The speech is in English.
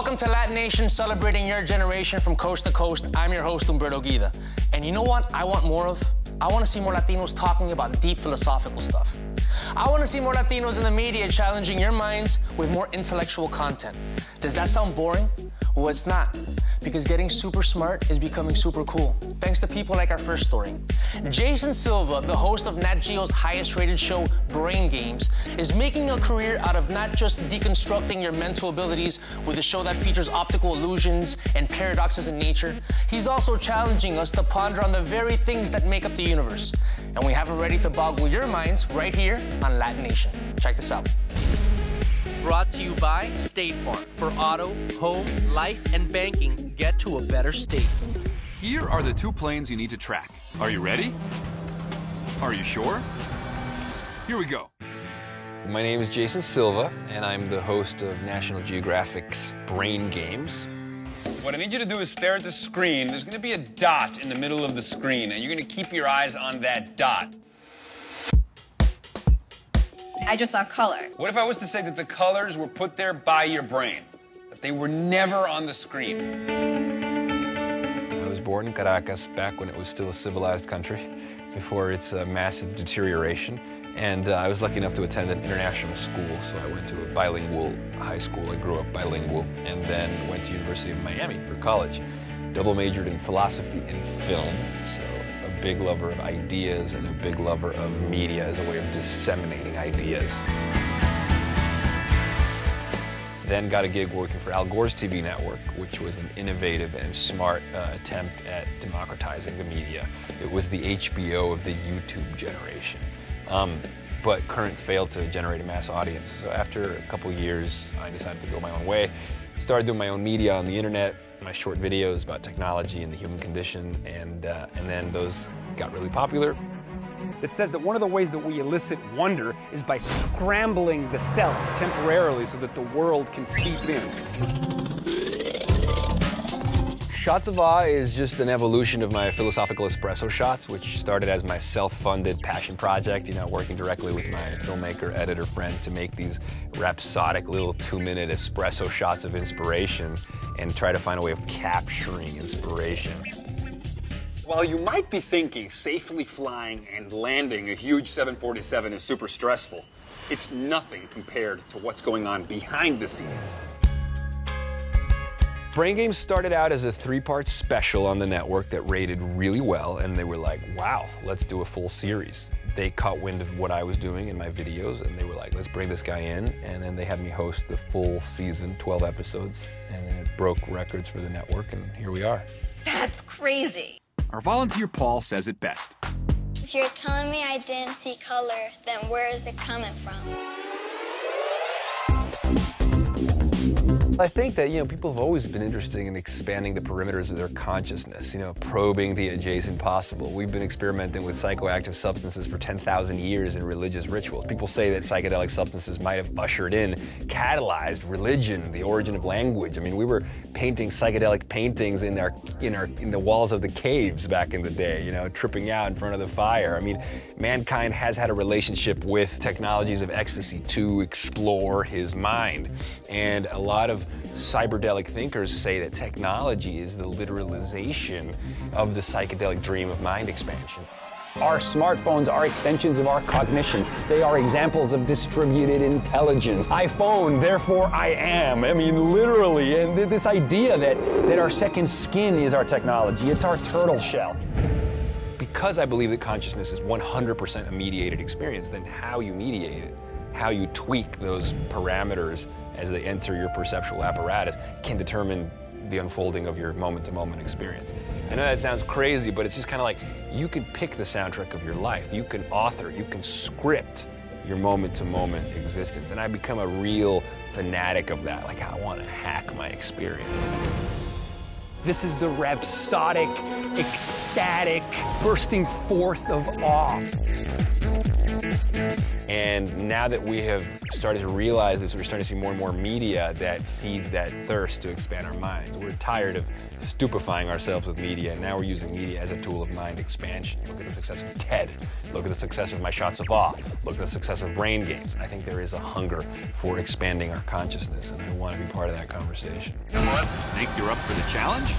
Welcome to LatiNation, celebrating your generation from coast to coast. I'm your host, Humberto Guida. And you know what I want more of? I want to see more Latinos talking about deep philosophical stuff. I want to see more Latinos in the media challenging your minds with more intellectual content. Does that sound boring? Well, it's not, because getting super smart is becoming super cool, thanks to people like our first story. Jason Silva, the host of Nat Geo's highest-rated show, Brain Games, is making a career out of not just deconstructing your mental abilities with a show that features optical illusions and paradoxes in nature, he's also challenging us to ponder on the very things that make up the universe. And we have it ready to boggle your minds right here on LatiNation. Check this out. Brought to you by State Farm. For auto, home, life, and banking, get to a better state. Here are the two planes you need to track. Are you ready? Are you sure? Here we go. My name is Jason Silva, and I'm the host of National Geographic's Brain Games. What I need you to do is stare at the screen. There's going to be a dot in the middle of the screen, and you're going to keep your eyes on that dot. I just saw color. What if I was to say that the colors were put there by your brain? That they were never on the screen? I was born in Caracas back when it was still a civilized country, before its massive deterioration. And I was lucky enough to attend an international school, so I went to a bilingual high school. I grew up bilingual, and then went to University of Miami for college. Double majored in philosophy and film, so a big lover of ideas and a big lover of media as a way of disseminating ideas. Then got a gig working for Al Gore's TV network, which was an innovative and smart attempt at democratizing the media. It was the HBO of the YouTube generation. But Current failed to generate a mass audience. So after a couple years, I decided to go my own way. Started doing my own media on the internet, my short videos about technology and the human condition, and then those got really popular. It says that one of the ways that we elicit wonder is by scrambling the self temporarily so that the world can seep in. Shots of Awe is just an evolution of my philosophical espresso shots, which started as my self-funded passion project, you know, working directly with my filmmaker, editor friends to make these rhapsodic little 2-minute espresso shots of inspiration and try to find a way of capturing inspiration. While you might be thinking safely flying and landing a huge 747 is super stressful, it's nothing compared to what's going on behind the scenes. Brain Games started out as a 3-part special on the network that rated really well, and they were like, wow, let's do a full series. They caught wind of what I was doing in my videos, and they were like, let's bring this guy in, and then they had me host the full season, 12 episodes, and then it broke records for the network, and here we are. That's crazy. Our volunteer Paul says it best. If you're telling me I didn't see color, then where is it coming from? I think that, you know, people have always been interested in expanding the perimeters of their consciousness, you know, probing the adjacent possible. We've been experimenting with psychoactive substances for 10,000 years in religious rituals. People say that psychedelic substances might have ushered in, catalyzed religion, the origin of language. I mean, we were painting psychedelic paintings in the walls of the caves back in the day, you know, tripping out in front of the fire. I mean, mankind has had a relationship with technologies of ecstasy to explore his mind. And a lot of cyberdelic thinkers say that technology is the literalization of the psychedelic dream of mind expansion. Our smartphones are extensions of our cognition. They are examples of distributed intelligence. iPhone, therefore I am. I mean, literally, and this idea that our second skin is our technology, it's our turtle shell. Because I believe that consciousness is 100% a mediated experience, then how you mediate it, how you tweak those parameters as they enter your perceptual apparatus can determine the unfolding of your moment-to-moment experience. I know that sounds crazy, but it's just kind of like, you can pick the soundtrack of your life, you can author, you can script your moment-to-moment existence. And I become a real fanatic of that, like I want to hack my experience. This is the rhapsodic, ecstatic, bursting forth of awe. And now that we have started to realize is we're starting to see more and more media that feeds that thirst to expand our minds. We're tired of stupefying ourselves with media, and now we're using media as a tool of mind expansion. Look at the success of TED. Look at the success of my Shots of Awe. Look at the success of Brain Games. I think there is a hunger for expanding our consciousness, and I want to be part of that conversation. Think you're up for the challenge?